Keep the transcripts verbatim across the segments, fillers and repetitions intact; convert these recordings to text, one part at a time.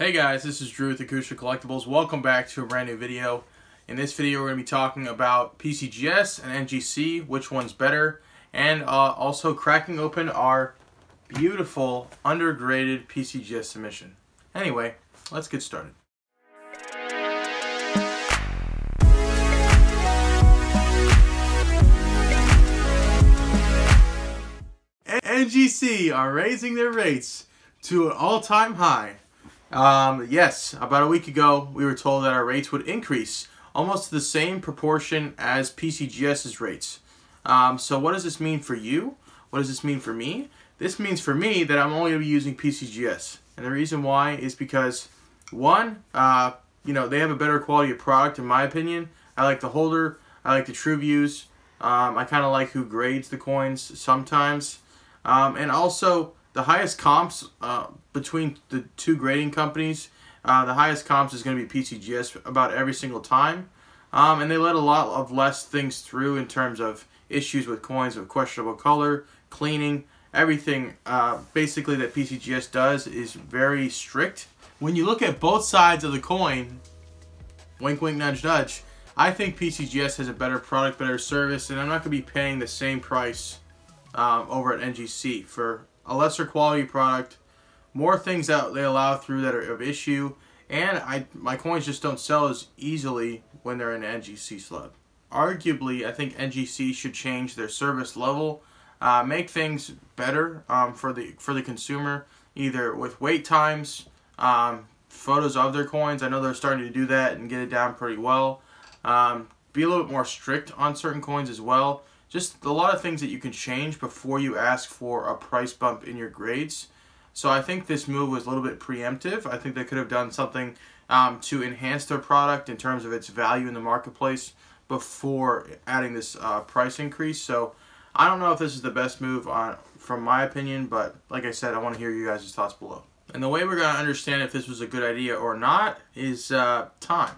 Hey guys, this is Drew with Acousha Collectibles. Welcome back to a brand new video. In this video, we're going to be talking about P C G S and N G C, which one's better, and uh, also cracking open our beautiful undergraded P C G S submission. Anyway, let's get started. N G C are raising their rates to an all-time high. Um, yes, about a week ago, we were told that our rates would increase almost the same proportion as P C G S's rates. Um, so what does this mean for you? What does this mean for me? This means for me that I'm only going to be using P C G S. And the reason why is because, one, uh, you know, they have a better quality of product in my opinion. I like the holder. I like the true views. Um, I kind of like who grades the coins sometimes. Um, and also, the highest comps uh, between the two grading companies, uh, the highest comps is going to be P C G S about every single time. Um, and they let a lot of less things through in terms of issues with coins of questionable color, cleaning, everything uh, basically that P C G S does is very strict. When you look at both sides of the coin, wink, wink, nudge, nudge, I think P C G S has a better product, better service, and I'm not going to be paying the same price um, over at N G C for a lesser quality product, more things that they allow through that are of issue, and I my coins just don't sell as easily when they're in an N G C slot. Arguably, I think N G C should change their service level, uh, make things better um, for the for the consumer, either with wait times, um, photos of their coins. I know they're starting to do that and get it down pretty well. Um, be a little bit more strict on certain coins as well. Just a lot of things that you can change before you ask for a price bump in your grades. So I think this move was a little bit preemptive. I think they could have done something um, to enhance their product in terms of its value in the marketplace before adding this uh, price increase. So I don't know if this is the best move on, from my opinion, but like I said, I want to hear you guys' thoughts below. And the way we're going to understand if this was a good idea or not is uh, time,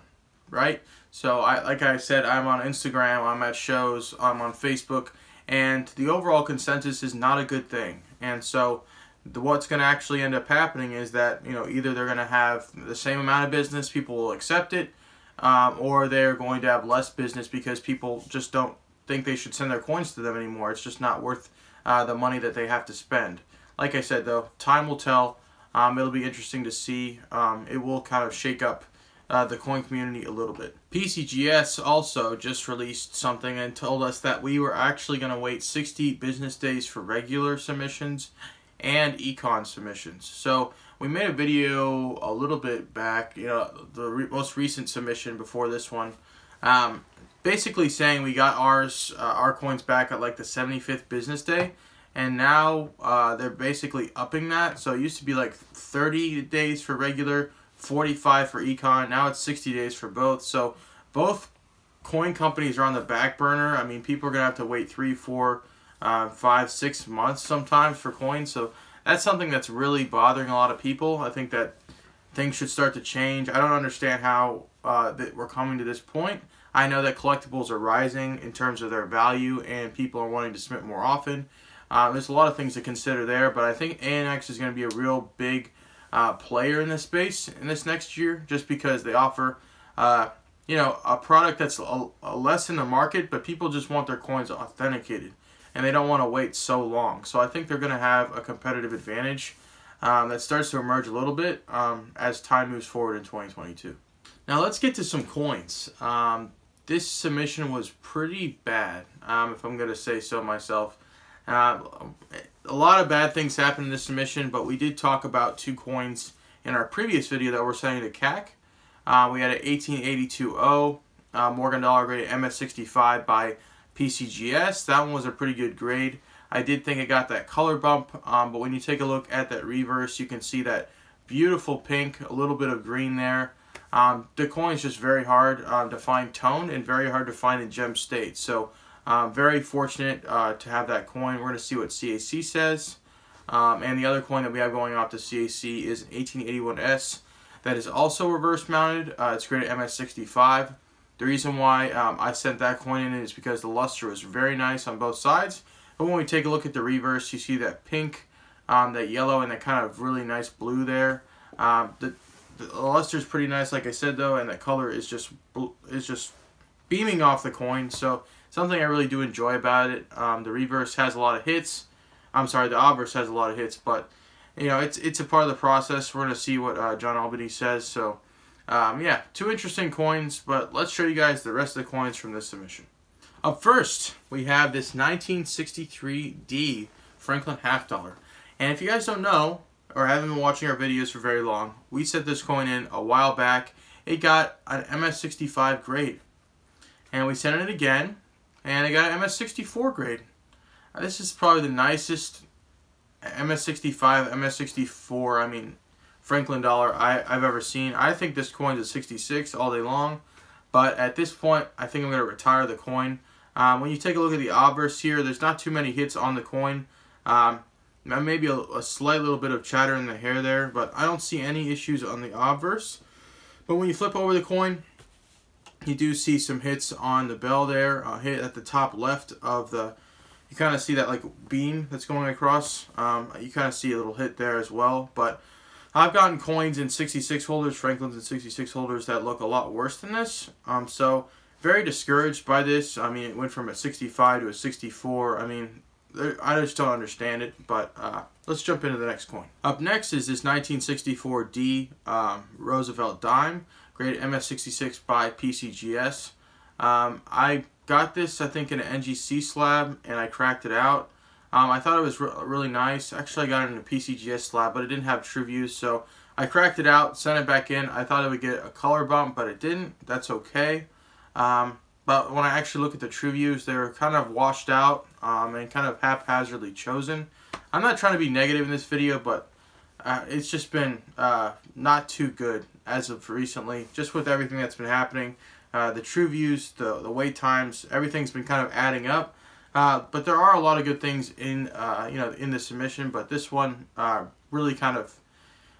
right? So, I, like I said, I'm on Instagram, I'm at shows, I'm on Facebook, and the overall consensus is not a good thing. And so, the, what's going to actually end up happening is that, you know, either they're going to have the same amount of business, people will accept it, um, or they're going to have less business because people just don't think they should send their coins to them anymore. It's just not worth uh, the money that they have to spend. Like I said, though, time will tell. Um, it'll be interesting to see. Um, it will kind of shake up Uh, the coin community a little bit. P C G S also just released something and told us that we were actually going to wait sixty business days for regular submissions and econ submissions. So we made a video a little bit back, you know, the re most recent submission before this one, um, basically saying we got ours, uh, our coins back at like the seventy-fifth business day, and now uh, they're basically upping that. So it used to be like thirty days for regular, forty-five for econ, now it's sixty days for both. So both coin companies are on the back burner. I mean, people are gonna have to wait three, four, uh, five, six months sometimes for coins. So that's something that's really bothering a lot of people. I think that things should start to change. I don't understand how uh, that we're coming to this point. I know that collectibles are rising in terms of their value and people are wanting to submit more often. Uh, there's a lot of things to consider there, but I think ANACS is gonna be a real big Uh, player in this space in this next year, just because they offer uh, you know, a product that's a, a less in the market, but people just want their coins authenticated and they don't want to wait so long. So I think they're going to have a competitive advantage um, that starts to emerge a little bit um, as time moves forward in twenty twenty-two. Now let's get to some coins. Um, this submission was pretty bad, um, if I'm going to say so myself. Uh, a lot of bad things happened in this submission, but we did talk about two coins in our previous video that were sending to C A C. Uh, we had an eighteen eighty-two point oh uh, Morgan Dollar graded M S sixty-five by P C G S. That one was a pretty good grade. I did think it got that color bump, um, but when you take a look at that reverse, you can see that beautiful pink, a little bit of green there. Um, the coin is just very hard uh, to find tone and very hard to find in gem state. So Uh, very fortunate uh, to have that coin. We're going to see what C A C says. Um, and the other coin that we have going off to C A C is an eighteen eighty-one S that is also reverse mounted. Uh, it's graded M S sixty-five. The reason why um, I sent that coin in is because the luster was very nice on both sides. But when we take a look at the reverse, you see that pink, um, that yellow, and that kind of really nice blue there. Um, the, the luster is pretty nice, like I said, though, and that color is just is just beaming off the coin. So something I really do enjoy about it. Um, the reverse has a lot of hits. I'm sorry, the obverse has a lot of hits, but you know, it's it's a part of the process. We're gonna see what uh, John Albany says. So um, yeah, two interesting coins, but let's show you guys the rest of the coins from this submission. Up first, we have this nineteen sixty-three D Franklin half dollar. And if you guys don't know, or haven't been watching our videos for very long, we set this coin in a while back. It got an M S sixty-five grade. And we sent it again, and it got an M S sixty-four grade. Now, this is probably the nicest M S sixty-five, M S sixty-four, I mean, Franklin dollar I, I've ever seen. I think this coin's a sixty-six all day long, but at this point, I think I'm going to retire the coin. Um, when you take a look at the obverse here, there's not too many hits on the coin. Um, maybe a, a slight little bit of chatter in the hair there, but I don't see any issues on the obverse. But when you flip over the coin, you do see some hits on the bell there, a hit at the top left of the, you kind of see that like beam that's going across. Um, you kind of see a little hit there as well, but I've gotten coins in sixty-six holders, Franklins in sixty-six holders that look a lot worse than this. Um, so very discouraged by this. I mean, it went from a sixty-five to a sixty-four. I mean, I just don't understand it, but uh, let's jump into the next coin. Up next is this nineteen sixty-four D um, Roosevelt dime, graded M S sixty-six by P C G S. Um, I got this, I think, in an N G C slab, and I cracked it out. Um, I thought it was re really nice. Actually, I got it in a P C G S slab, but it didn't have true views, so I cracked it out, sent it back in. I thought it would get a color bump, but it didn't. That's okay. Um, But when I actually look at the true views, they're kind of washed out um, and kind of haphazardly chosen. I'm not trying to be negative in this video, but uh, it's just been uh, not too good as of recently. Just with everything that's been happening, uh, the true views, the, the wait times, everything's been kind of adding up. Uh, but there are a lot of good things in uh, you know in the submission, but this one uh, really kind of,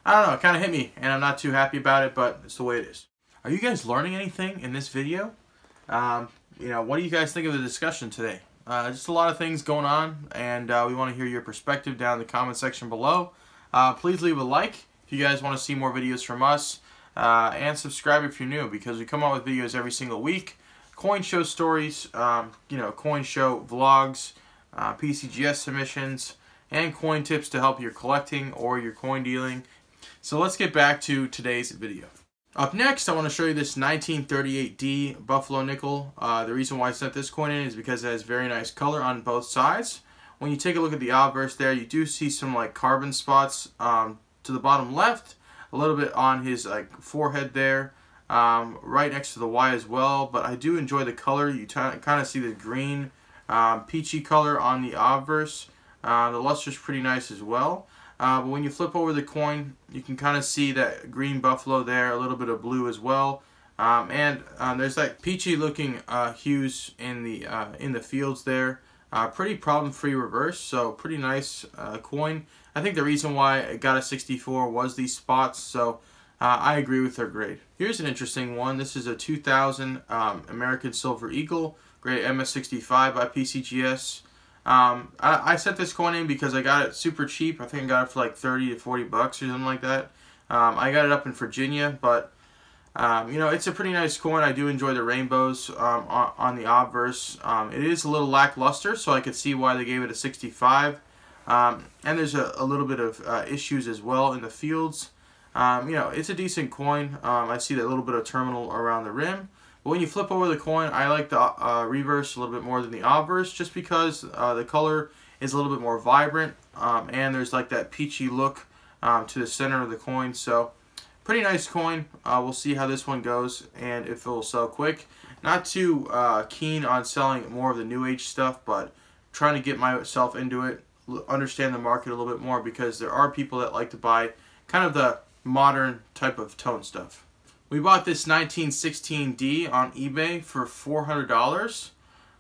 I don't know, it kind of hit me, and I'm not too happy about it, but it's the way it is. Are you guys learning anything in this video? Um, you know, what do you guys think of the discussion today? Uh, just a lot of things going on, and uh, we want to hear your perspective down in the comment section below. Uh, please leave a like if you guys want to see more videos from us, uh, and subscribe if you're new, because we come out with videos every single week. Coin show stories, um, you know, coin show vlogs, uh, P C G S submissions, and coin tips to help your collecting or your coin dealing. So let's get back to today's video. Up next, I want to show you this nineteen thirty-eight D Buffalo Nickel. Uh, the reason why I sent this coin in is because it has very nice color on both sides. When you take a look at the obverse there, you do see some like carbon spots um, to the bottom left, a little bit on his like forehead there, um, right next to the Y as well. But I do enjoy the color. You kind of see the green, um, peachy color on the obverse. Uh, the luster is pretty nice as well. Uh, but when you flip over the coin, you can kind of see that green buffalo there, a little bit of blue as well, um, and um, there's that peachy-looking uh, hues in the uh, in the fields there. Uh, pretty problem-free reverse, so pretty nice uh, coin. I think the reason why it got a sixty-four was these spots, so uh, I agree with their grade. Here's an interesting one. This is a two thousand um, American Silver Eagle, grade M S sixty-five by P C G S. Um, I, I sent this coin in because I got it super cheap. I think I got it for like thirty to forty bucks or something like that. Um, I got it up in Virginia, but, um, you know, it's a pretty nice coin. I do enjoy the rainbows, um, on, on the obverse. Um, it is a little lackluster, so I could see why they gave it a sixty-five. Um, and there's a, a little bit of, uh, issues as well in the fields. Um, you know, it's a decent coin. Um, I see that little bit of terminal around the rim. But when you flip over the coin, I like the uh, reverse a little bit more than the obverse, just because uh, the color is a little bit more vibrant, um, and there's like that peachy look um, to the center of the coin. So pretty nice coin. Uh, we'll see how this one goes and if it'll sell quick. Not too uh, keen on selling more of the new age stuff, but trying to get myself into it, understand the market a little bit more, because there are people that like to buy kind of the modern type of tone stuff. We bought this nineteen sixteen D on eBay for four hundred dollars.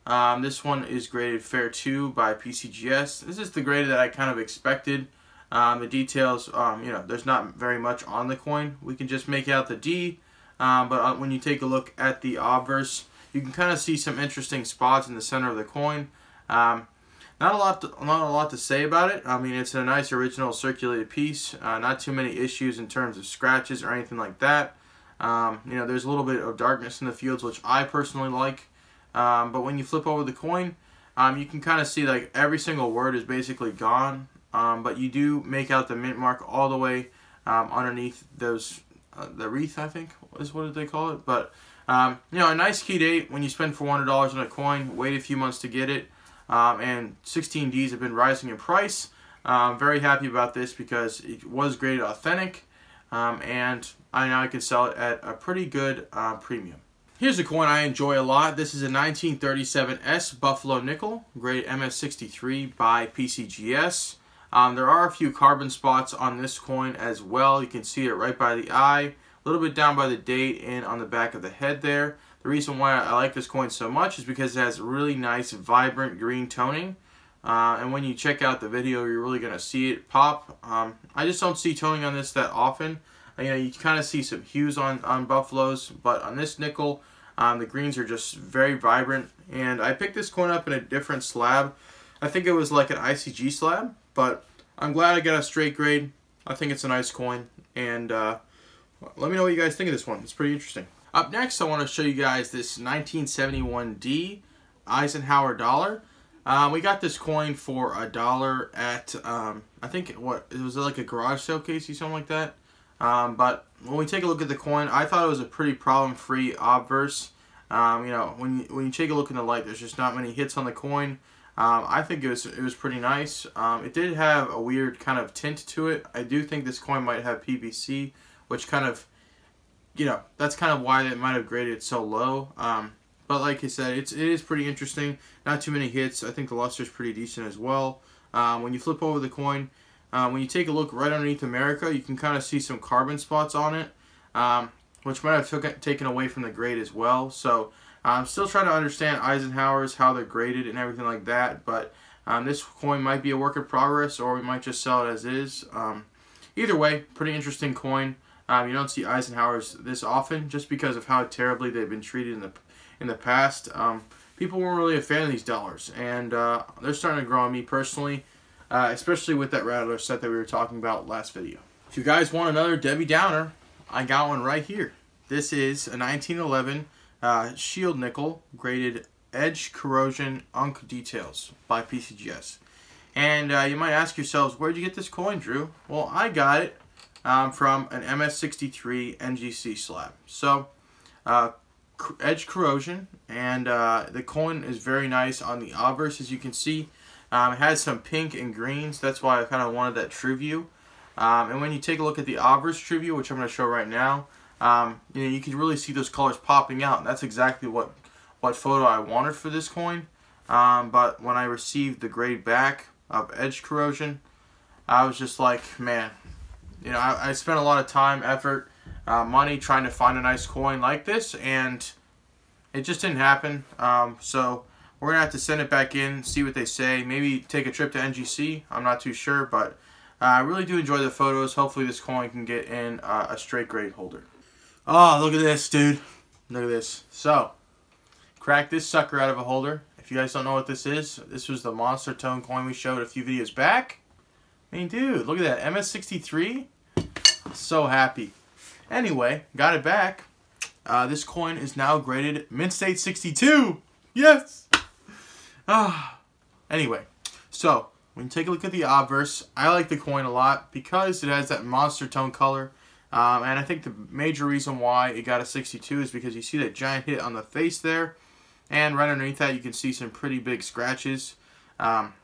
Um, this one is graded Fair two by P C G S. This is the grade that I kind of expected. Um, the details, um, you know, there's not very much on the coin. We can just make out the D, um, but when you take a look at the obverse, you can kind of see some interesting spots in the center of the coin. Um, Not a lot, to, not a lot to say about it. I mean, it's a nice original circulated piece. Uh, not too many issues in terms of scratches or anything like that. Um, you know, there's a little bit of darkness in the fields, which I personally like. Um, but when you flip over the coin, um, you can kind of see like every single word is basically gone. Um, but you do make out the mint mark all the way um, underneath those uh, the wreath, I think is what they call it. But um, you know, a nice key date when you spend four hundred dollars on a coin. Wait a few months to get it. Um, and sixteen Ds have been rising in price. I'm um, very happy about this because it was graded authentic, um, and I now can sell it at a pretty good uh, premium. Here's a coin I enjoy a lot. This is a nineteen thirty-seven S Buffalo Nickel, grade M S sixty-three by P C G S. Um, there are a few carbon spots on this coin as well. You can see it right by the eye, a little bit down by the date, and on the back of the head there. The reason why I like this coin so much is because it has really nice, vibrant green toning. Uh, and when you check out the video, you're really going to see it pop. Um, I just don't see toning on this that often. You know, you kind of see some hues on, on Buffaloes, but on this nickel, um, the greens are just very vibrant. And I picked this coin up in a different slab. I think it was like an I C G slab, but I'm glad I got a straight grade. I think it's a nice coin. And uh, let me know what you guys think of this one. It's pretty interesting. Up next, I want to show you guys this nineteen seventy-one D Eisenhower dollar. Uh, we got this coin for a dollar at, um, I think, what, it was like a garage sale casey, something like that. Um, but when we take a look at the coin, I thought it was a pretty problem-free obverse. Um, you know, when you, when you take a look in the light, there's just not many hits on the coin. Um, I think it was, it was pretty nice. Um, it did have a weird kind of tint to it. I do think this coin might have P V C, which kind of, you know, that's kind of why it might have graded it so low. Um, but like I said, it's, it is pretty interesting. Not too many hits. I think the luster is pretty decent as well. Um, when you flip over the coin, uh, when you take a look right underneath America, you can kind of see some carbon spots on it, um, which might have took, taken away from the grade as well. So I'm still trying to understand Eisenhower's, how they're graded and everything like that. But um, this coin might be a work in progress, or we might just sell it as is. Um, either way, pretty interesting coin. Um, you don't see Eisenhower's this often, just because of how terribly they've been treated in the in the past. Um, people weren't really a fan of these dollars, and uh, they're starting to grow on me personally, uh, especially with that Rattler set that we were talking about last video. If you guys want another Debbie Downer, I got one right here. This is a nineteen eleven uh, Shield Nickel, graded Edge Corrosion Unk Details by P C G S. And uh, you might ask yourselves, where'd you get this coin, Drew? Well, I got it Um, from an M S sixty-three N G C slab. So, uh, edge corrosion, and uh, the coin is very nice on the obverse, as you can see. Um, it has some pink and greens, that's why I kind of wanted that true view. Um, and when you take a look at the obverse true view, which I'm going to show right now, um, you know, you can really see those colors popping out. And that's exactly what, what photo I wanted for this coin. Um, but when I received the grade back of edge corrosion, I was just like, man. You know, I, I spent a lot of time, effort, uh, money trying to find a nice coin like this, and it just didn't happen. Um, so we're going to have to send it back in, see what they say, maybe take a trip to N G C. I'm not too sure, but uh, I really do enjoy the photos. Hopefully this coin can get in uh, a straight grade holder. Oh, look at this, dude. Look at this. So, crack this sucker out of a holder. If you guys don't know what this is, this was the Monster Tone coin we showed a few videos back. I mean, dude, look at that, M S sixty-three, so happy. Anyway, got it back. Uh, this coin is now graded Mint State sixty-two, yes! Ah. Anyway, so, when you take a look at the obverse, I like the coin a lot because it has that monster tone color, um, and I think the major reason why it got a sixty-two is because you see that giant hit on the face there, and right underneath that you can see some pretty big scratches. Um,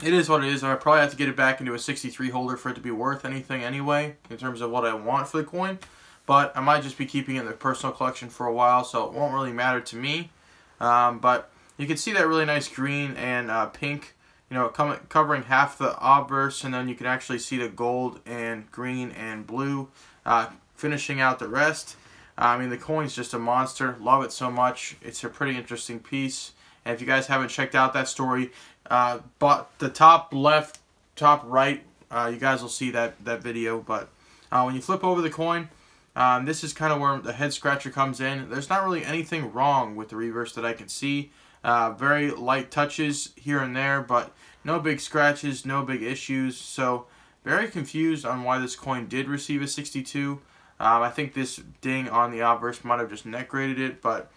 It is what it is. I probably have to get it back into a sixty-three holder for it to be worth anything anyway, in terms of what I want for the coin. But I might just be keeping it in the personal collection for a while, so it won't really matter to me. Um, but you can see that really nice green and uh, pink, you know, covering half the obverse, and then you can actually see the gold and green and blue uh, finishing out the rest. I mean, the coin's just a monster. Love it so much. It's a pretty interesting piece. And if you guys haven't checked out that story, uh, but the top left, top right, uh, you guys will see that, that video. But uh, when you flip over the coin, um, this is kind of where the head scratcher comes in. There's not really anything wrong with the reverse that I can see. Uh, very light touches here and there, but no big scratches, no big issues. So very confused on why this coin did receive a sixty-two. Um, I think this ding on the obverse might have just net graded it, but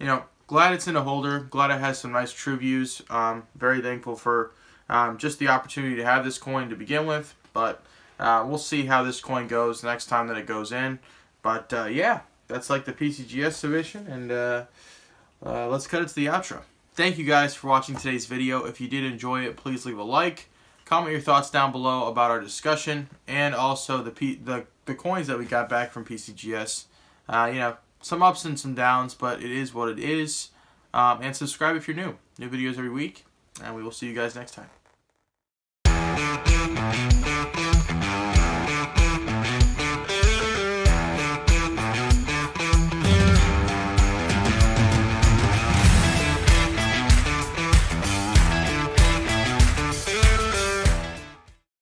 you know, glad it's in a holder. Glad it has some nice true views. Um, very thankful for um, just the opportunity to have this coin to begin with. But uh, we'll see how this coin goes the next time that it goes in. But uh, yeah, that's like the P C G S submission, and uh, uh, let's cut it to the outro. Thank you guys for watching today's video. If you did enjoy it, please leave a like. Comment your thoughts down below about our discussion and also the P the the coins that we got back from P C G S. Uh, you know, some ups and some downs, but it is what it is. Um, and subscribe if you're new. New videos every week, and we will see you guys next time.